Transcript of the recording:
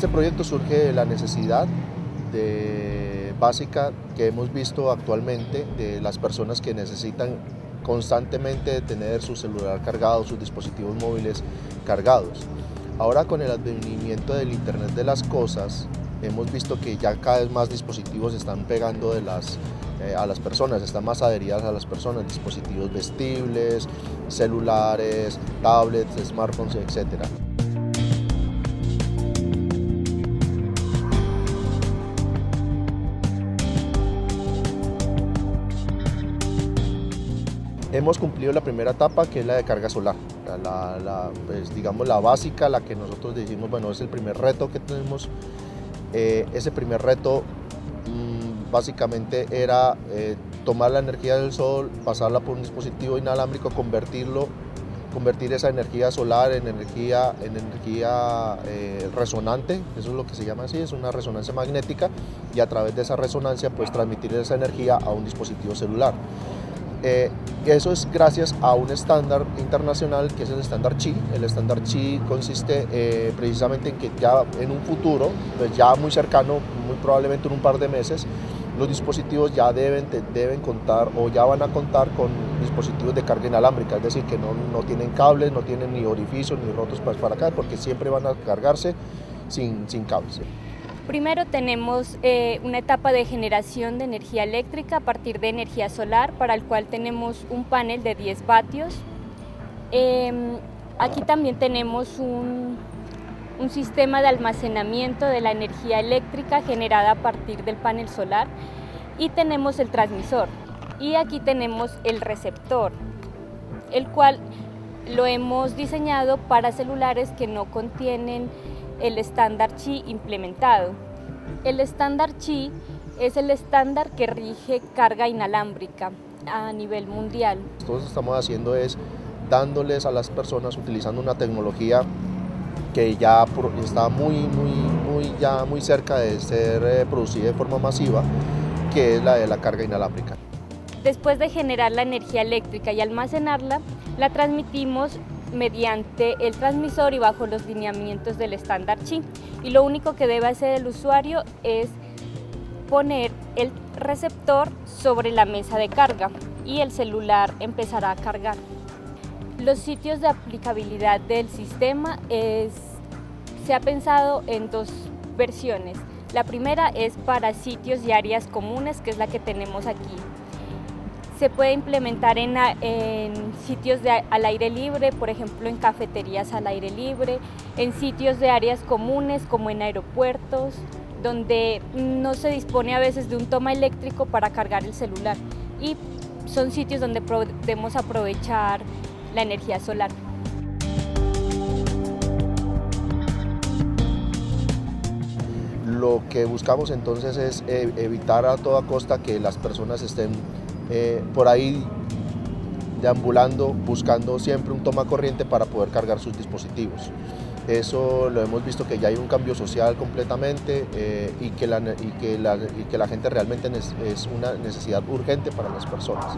Este proyecto surge de la necesidad básica que hemos visto actualmente de las personas que necesitan constantemente de tener su celular cargado, sus dispositivos móviles cargados. Ahora, con el advenimiento del Internet de las Cosas, hemos visto que ya cada vez más dispositivos están pegando a las personas, están más adheridas a las personas, dispositivos vestibles, celulares, tablets, smartphones, etc. Hemos cumplido la primera etapa, que es la de carga solar, pues, digamos, la básica, la que nosotros decimos, bueno, es el primer reto que tenemos. Ese primer reto básicamente era tomar la energía del sol, pasarla por un dispositivo inalámbrico, convertir esa energía solar en energía resonante, eso es lo que se llama así, es una resonancia magnética, y a través de esa resonancia pues transmitir esa energía a un dispositivo celular. Eso es gracias a un estándar internacional que es el estándar Qi. El estándar Qi consiste precisamente en que ya en un futuro, pues ya muy cercano, muy probablemente en un par de meses, los dispositivos ya deben contar o ya van a contar con dispositivos de carga inalámbrica, es decir, que no tienen cables, no tienen ni orificios ni rotos para acá, porque siempre van a cargarse sin cables. Primero tenemos una etapa de generación de energía eléctrica a partir de energía solar, para el cual tenemos un panel de 10 vatios. Aquí también tenemos un sistema de almacenamiento de la energía eléctrica generada a partir del panel solar, y tenemos el transmisor, y aquí tenemos el receptor, el cual lo hemos diseñado para celulares que no contienen el estándar Qi implementado. El estándar Qi es el estándar que rige carga inalámbrica a nivel mundial. Lo que estamos haciendo es dándoles a las personas, utilizando una tecnología que ya está muy cerca de ser producida de forma masiva, que es la de la carga inalámbrica. Después de generar la energía eléctrica y almacenarla, la transmitimos mediante el transmisor y bajo los lineamientos del estándar Qi, y lo único que debe hacer el usuario es poner el receptor sobre la mesa de carga y el celular empezará a cargar. Los sitios de aplicabilidad del sistema se ha pensado en dos versiones. La primera es para sitios y áreas comunes, que es la que tenemos aquí. Se puede implementar en sitios al aire libre, por ejemplo en cafeterías al aire libre, en sitios de áreas comunes como en aeropuertos, donde no se dispone a veces de un toma eléctrico para cargar el celular, y son sitios donde podemos aprovechar la energía solar. Lo que buscamos entonces es evitar a toda costa que las personas estén por ahí deambulando, buscando siempre un toma corriente para poder cargar sus dispositivos. Eso lo hemos visto, que ya hay un cambio social completamente y que la gente realmente es una necesidad urgente para las personas.